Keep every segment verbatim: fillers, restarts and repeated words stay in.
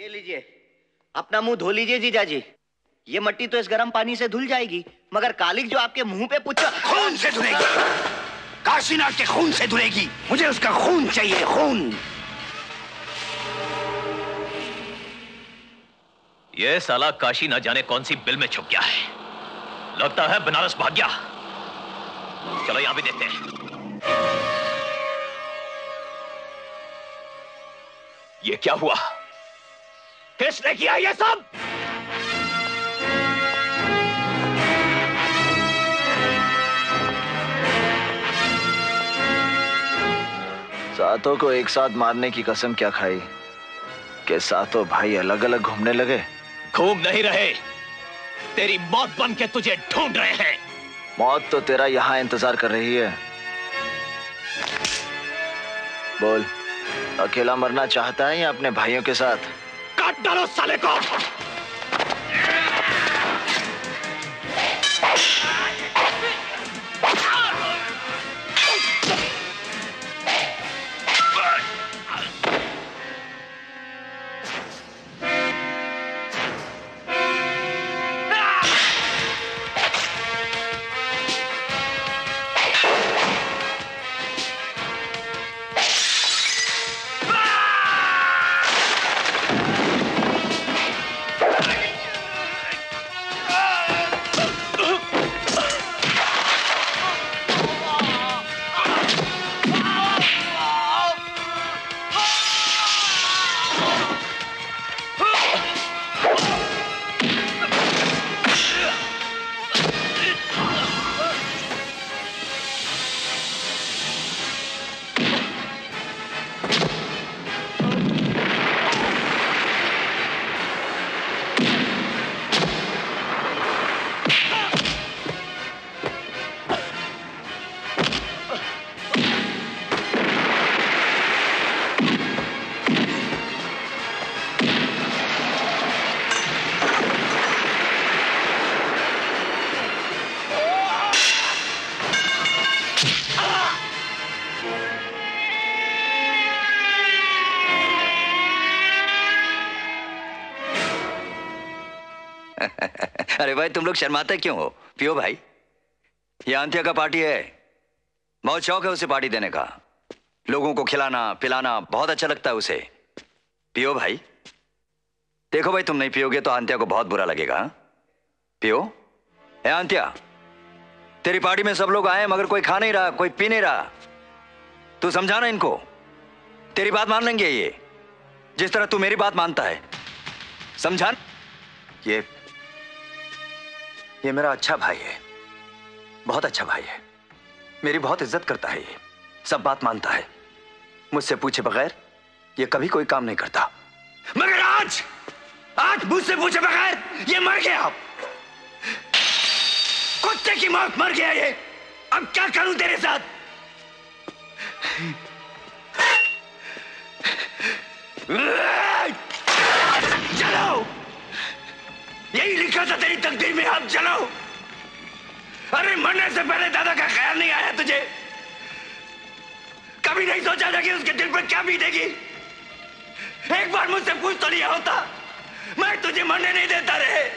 ये लीजिए, अपना मुंह धो लीजिए जीजा जी। ये मट्टी तो इस गर्म पानी से धुल जाएगी, मगर कालिक जो आपके मुंह पे पुच्छा खून से धुलेगी, काशीनाथ के खून से धुलेगी। मुझे उसका खून चाहिए, खून। ये साला काशी न जाने कौन सी बिल में छुप गया है, लगता है बनारस भाग गया। चलो यहां भी देखते हैं। ये क्या हुआ? किसने किया ये सब? सातों को एक साथ मारने की कसम क्या खाई कि सातों भाई अलग अलग घूमने लगे। घूम नहीं रहे, तेरी मौत बन के तुझे ढूंढ रहे हैं। मौत तो तेरा यहाँ इंतजार कर रही है। बोल, अकेला मरना चाहता है या अपने भाइयों के साथ? काट डालो साले को। अरे भाई, तुम लोग शर्माते क्यों हो? पियो भाई, ये आंतिया का पार्टी है, बहुत शौक है उसे पार्टी देने का, लोगों को खिलाना पिलाना बहुत अच्छा लगता है उसे। पियो भाई, देखो भाई, तुम नहीं पियोगे तो आंतिया को बहुत बुरा लगेगा। पियो। ए आंतिया, तेरी पार्टी में सब लोग आए मगर कोई खा नहीं रहा, कोई पी नहीं रहा। तू समझाना इनको, तेरी बात मान लेंगे ये, जिस तरह तू मेरी बात मानता है। समझान, ये ये मेरा अच्छा भाई है, बहुत अच्छा भाई है, मेरी बहुत इज्जत करता है, ये सब बात मानता है, मुझसे पूछे बगैर ये कभी कोई काम नहीं करता। मगर आज आज मुझसे पूछे बगैर ये मर गया, कुत्ते की मौत मर गया ये। अब क्या करूं तेरे साथ? चलो, यही लिखा था तेरी तकदीर में, आप चलो। अरे मरने से पहले दादा का ख्याल नहीं आया तुझे? कभी नहीं सोचा था कि उसके दिल पर क्या बीतेगी? एक बार मुझसे पूछ तो लिया होता, मैं तुझे मरने नहीं देता रहे।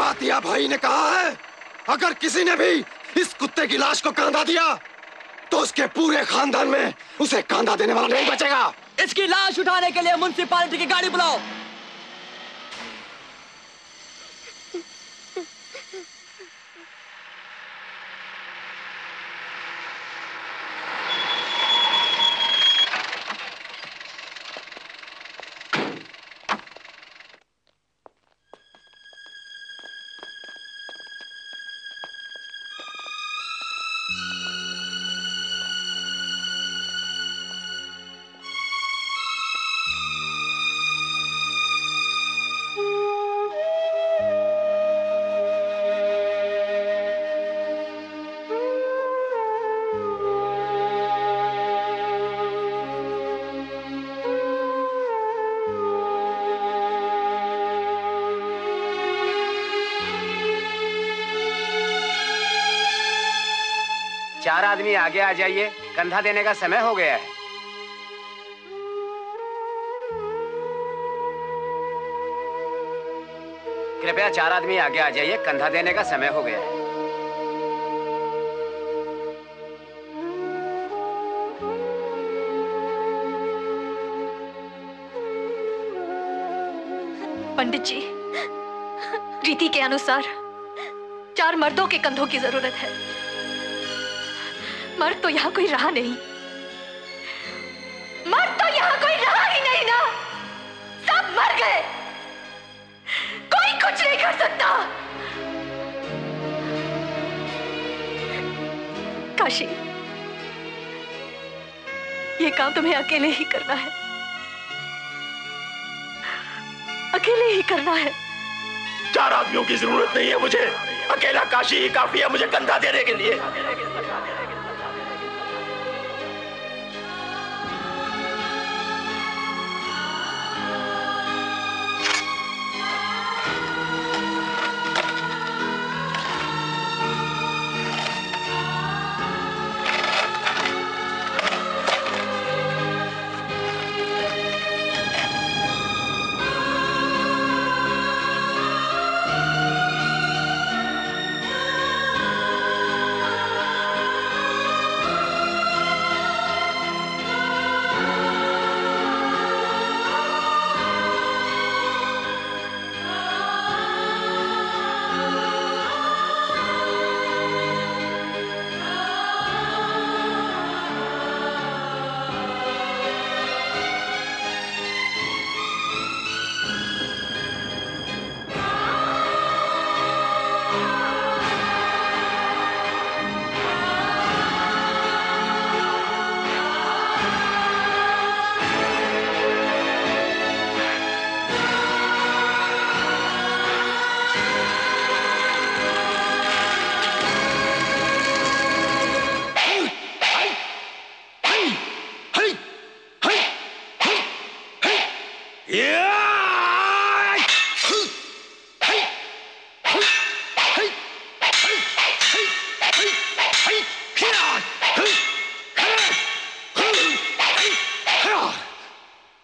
कात्या भाई ने कहा है, अगर किसी ने भी इस कुत्ते की लाश को कांधा दिया तो उसके पूरे खानदान में उसे कांधा देने वाला नहीं बचेगा। इसकी लाश उठाने के लिए म्युनिसिपैलिटी की गाड़ी बुलाओ। चार आदमी आगे आ जाइए, कंधा देने का समय हो गया है। कृपया चार आदमी आगे आ जाइए, कंधा देने का समय हो गया है। पंडित जी, रीति के अनुसार चार मर्दों के कंधों की जरूरत है। मर्द तो यहाँ कोई रहा नहीं, मर्द तो यहाँ कोई रहा ही नहीं ना, सब मर गए, कोई कुछ नहीं कर सकता। काशी, ये काम तुम्हें अकेले ही करना है, अकेले ही करना है। चार आदमियों की जरूरत नहीं है मुझे, अकेला काशी ही काफी है मुझे कंधा देने के लिए।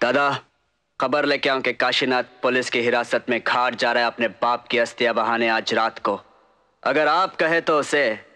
दादा, खबर लेके आऊं कि काशीनाथ पुलिस की हिरासत में घाट जा रहा है अपने बाप की अस्थिया बहाने आज रात को। अगर आप कहे तो उसे